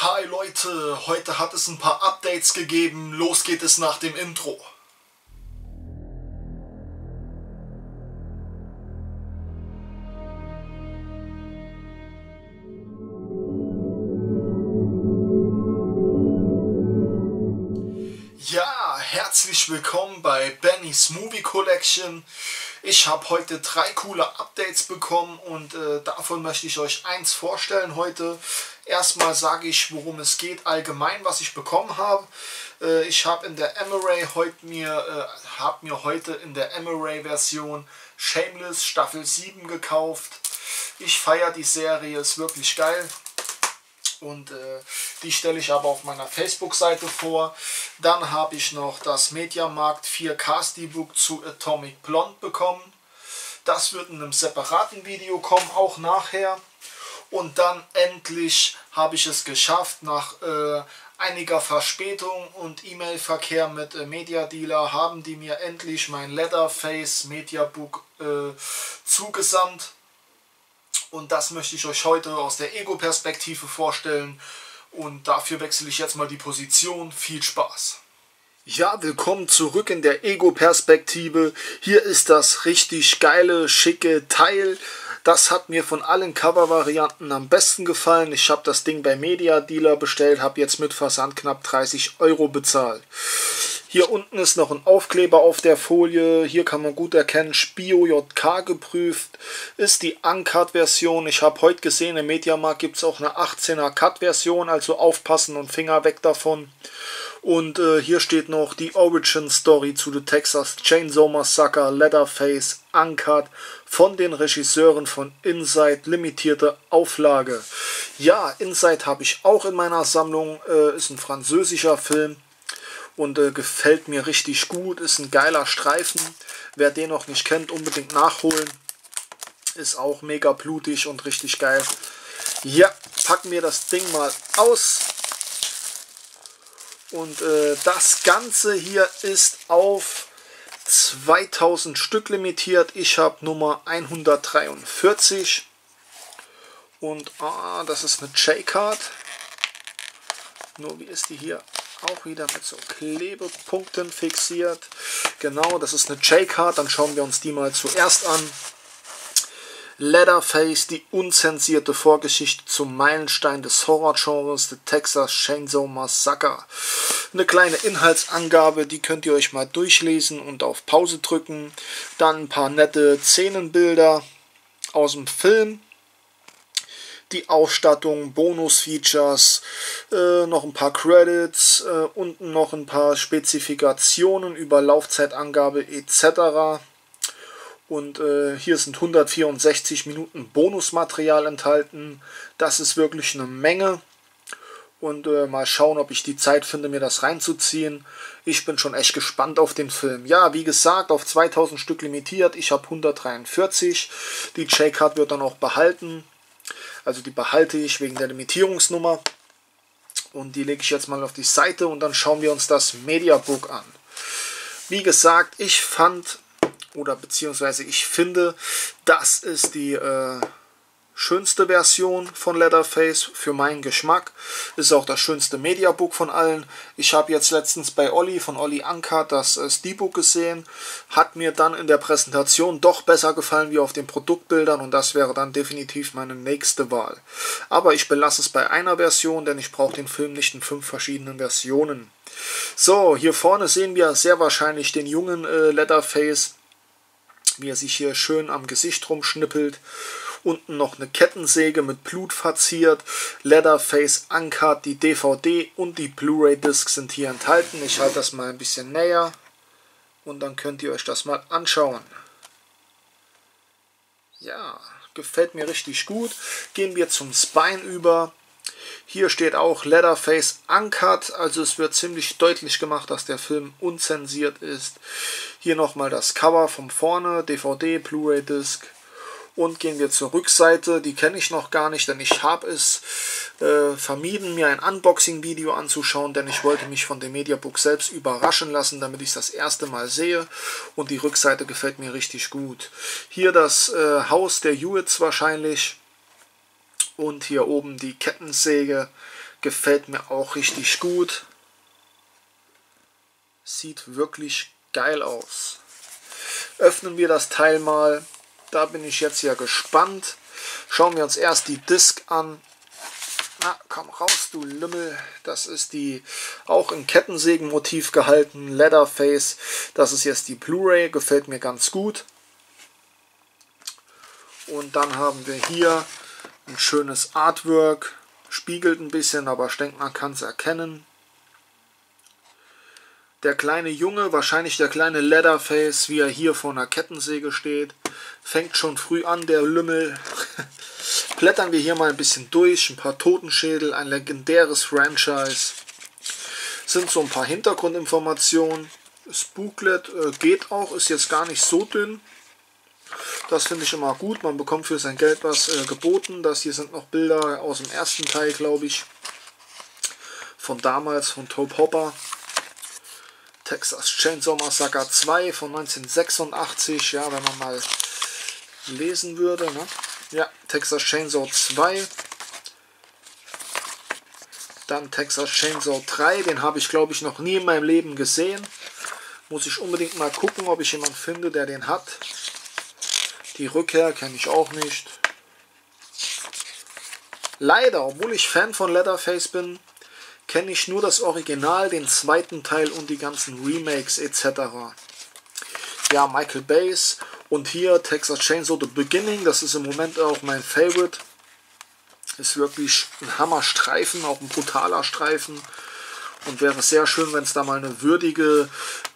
Hi Leute, heute hat es ein paar Updates gegeben. Los geht es nach dem Intro. Ja, herzlich willkommen bei Benny's Movie Collection. Ich habe heute drei coole Updates bekommen und davon möchte ich euch eins vorstellen heute. Erstmal sage ich, worum es geht, allgemein, was ich bekommen habe. Ich habe in der Emery-Version Shameless Staffel 7 gekauft. Ich feiere die Serie, ist wirklich geil. Und die stelle ich aber auf meiner Facebook-Seite vor. Dann habe ich noch das Media Markt 4K-Steelbook zu Atomic Blonde bekommen. Das wird in einem separaten Video kommen, auch nachher. Und dann endlich habe ich es geschafft, nach einiger Verspätung und E-Mail-Verkehr mit Media-Dealer haben die mir endlich mein Leatherface Mediabook zugesandt. Und das möchte ich euch heute aus der Ego-Perspektive vorstellen. Und dafür wechsle ich jetzt mal die Position. Viel Spaß! Ja, willkommen zurück in der Ego-Perspektive. Hier ist das richtig geile, schicke Teil. Das hat mir von allen Cover-Varianten am besten gefallen. Ich habe das Ding bei Media-Dealer bestellt, habe jetzt mit Versand knapp 30 € bezahlt. Hier unten ist noch ein Aufkleber auf der Folie. Hier kann man gut erkennen, Spio JK geprüft. Ist die Uncut-Version. Ich habe heute gesehen, im Mediamarkt gibt es auch eine 18er-Cut-Version. Also aufpassen und Finger weg davon. Und hier steht noch die Origin-Story zu The Texas Chainsaw Massacre, Leatherface, Uncut, von den Regisseuren von Inside, limitierte Auflage. Ja, Inside habe ich auch in meiner Sammlung, ist ein französischer Film und gefällt mir richtig gut, ist ein geiler Streifen. Wer den noch nicht kennt, unbedingt nachholen. Ist auch mega blutig und richtig geil. Ja, packen wir das Ding mal aus. Und das Ganze hier ist auf 2000 Stück limitiert. Ich habe Nummer 143. Und das ist eine J-Card. Nur wie ist die hier? Auch wieder mit so Klebepunkten fixiert. Genau, das ist eine J-Card. Dann schauen wir uns die mal zuerst an. Leatherface, die unzensierte Vorgeschichte zum Meilenstein des Horror-Genres, The Texas Chainsaw Massacre. Eine kleine Inhaltsangabe, die könnt ihr euch mal durchlesen und auf Pause drücken. Dann ein paar nette Szenenbilder aus dem Film. Die Ausstattung, Bonus-Features, noch ein paar Credits, unten noch ein paar Spezifikationen über Laufzeitangabe etc. Und hier sind 164 Minuten Bonusmaterial enthalten. Das ist wirklich eine Menge. Und mal schauen, ob ich die Zeit finde, mir das reinzuziehen. Ich bin schon echt gespannt auf den Film. Ja, wie gesagt, auf 2000 Stück limitiert. Ich habe 143. Die J-Card wird dann auch behalten. Also die behalte ich wegen der Limitierungsnummer. Und die lege ich jetzt mal auf die Seite. Und dann schauen wir uns das Mediabook an. Wie gesagt, ich fand... Oder beziehungsweise ich finde, das ist die schönste Version von Leatherface für meinen Geschmack. Ist auch das schönste Mediabook von allen. Ich habe jetzt letztens bei Olli von Olli Anka das Steelbook gesehen. Hat mir dann in der Präsentation doch besser gefallen wie auf den Produktbildern. Und das wäre dann definitiv meine nächste Wahl. Aber ich belasse es bei einer Version, denn ich brauche den Film nicht in 5 verschiedenen Versionen. So, hier vorne sehen wir sehr wahrscheinlich den jungen Leatherface, wie er sich hier schön am Gesicht rumschnippelt. Unten noch eine Kettensäge mit Blut verziert. Leatherface Uncut, die DVD und die Blu-ray-Disc sind hier enthalten. Ich halte das mal ein bisschen näher und dann könnt ihr euch das mal anschauen. Ja, gefällt mir richtig gut. Gehen wir zum Spine über. Hier steht auch Leatherface Uncut, also es wird ziemlich deutlich gemacht, dass der Film unzensiert ist. Hier nochmal das Cover von vorne, DVD, Blu-ray-Disc. Und gehen wir zur Rückseite, die kenne ich noch gar nicht, denn ich habe es vermieden, mir ein Unboxing-Video anzuschauen, denn ich wollte mich von dem Mediabook selbst überraschen lassen, damit ich es das erste Mal sehe. Und die Rückseite gefällt mir richtig gut. Hier das Haus der Hewitts wahrscheinlich. Und hier oben die Kettensäge, Gefällt mir auch richtig gut. Sieht wirklich geil aus. Öffnen wir das Teil mal. Da bin ich jetzt ja gespannt. Schauen wir uns erst die Disc an. Na, komm raus, du Lümmel. Das ist die, auch in Kettensägenmotiv gehalten, Leatherface. Das ist jetzt die Blu-ray, gefällt mir ganz gut. Und dann haben wir hier ein schönes Artwork. Spiegelt ein bisschen, aber ich denke, man kann es erkennen. Der kleine Junge, wahrscheinlich der kleine Leatherface, wie er hier vor einer Kettensäge steht. Fängt schon früh an, der Lümmel. Blättern wir hier mal ein bisschen durch. Ein paar Totenschädel, ein legendäres Franchise. Sind so ein paar Hintergrundinformationen. Das Booklet geht auch, ist jetzt gar nicht so dünn. Das finde ich immer gut. Man bekommt für sein Geld was geboten. Das hier sind noch Bilder aus dem ersten Teil, glaube ich. Von damals, von Tobe Hooper. Texas Chainsaw Massacre 2 von 1986, ja, wenn man mal lesen würde, ne? Ja, Texas Chainsaw 2. Dann Texas Chainsaw 3, den habe ich, glaube ich, noch nie in meinem Leben gesehen. Muss ich unbedingt mal gucken, ob ich jemanden finde, der den hat. Die Rückkehr kenne ich auch nicht. Leider, obwohl ich Fan von Leatherface bin, kenne ich nur das Original, den zweiten Teil und die ganzen Remakes etc. Ja, Michael Bay und hier Texas Chainsaw The Beginning, das ist im Moment auch mein Favorite. Ist wirklich ein Hammerstreifen, auch ein brutaler Streifen. Und wäre sehr schön, wenn es da mal eine würdige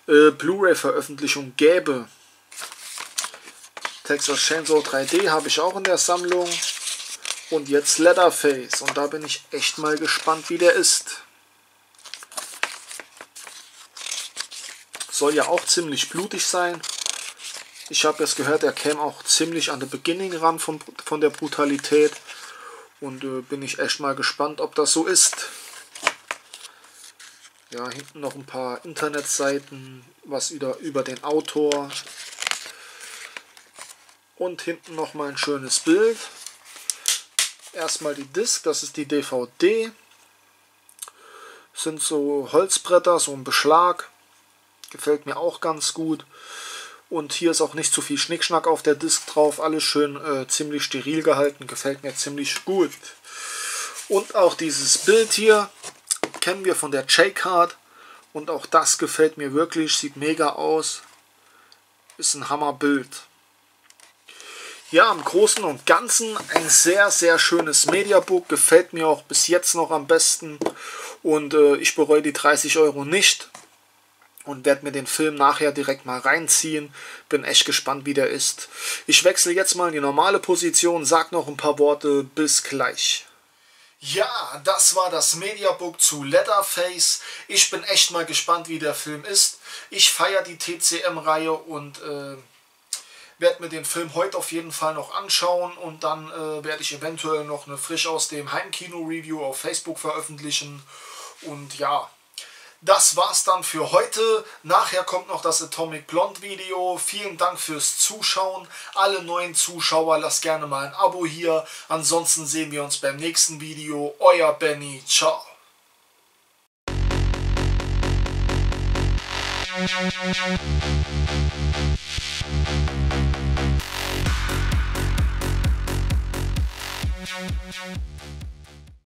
Blu-ray-Veröffentlichung gäbe. Texas Chainsaw 3D habe ich auch in der Sammlung. Und jetzt Leatherface. Und da bin ich echt mal gespannt, wie der ist. Soll ja auch ziemlich blutig sein. Ich habe jetzt gehört, er käme auch ziemlich an der Beginning ran von der Brutalität. Und bin ich echt mal gespannt, ob das so ist. Ja, hinten noch ein paar Internetseiten, was über den Autor. Und hinten nochmal ein schönes Bild. Erstmal die Disc, das ist die DVD. Sind so Holzbretter, so ein Beschlag. Gefällt mir auch ganz gut. Und hier ist auch nicht zu viel Schnickschnack auf der Disc drauf. Alles schön ziemlich steril gehalten. Gefällt mir ziemlich gut. Und auch dieses Bild hier kennen wir von der J-Card. Und auch das gefällt mir wirklich. Sieht mega aus. Ist ein Hammerbild. Ja, im Großen und Ganzen ein sehr, sehr schönes Mediabook. Gefällt mir auch bis jetzt noch am besten. Und ich bereue die 30 Euro nicht. Und werde mir den Film nachher direkt mal reinziehen. Bin echt gespannt, wie der ist. Ich wechsle jetzt mal in die normale Position. Sag noch ein paar Worte. Bis gleich. Ja, das war das Mediabook zu Leatherface. Ich bin echt mal gespannt, wie der Film ist. Ich feiere die TCM-Reihe und werde mir den Film heute auf jeden Fall noch anschauen und dann werde ich eventuell noch eine frisch aus dem Heimkino-Review auf Facebook veröffentlichen. Und ja, das war's dann für heute. Nachher kommt noch das Atomic Blonde Video. Vielen Dank fürs Zuschauen. Alle neuen Zuschauer, lasst gerne mal ein Abo hier. Ansonsten sehen wir uns beim nächsten Video. Euer Benny. Ciao.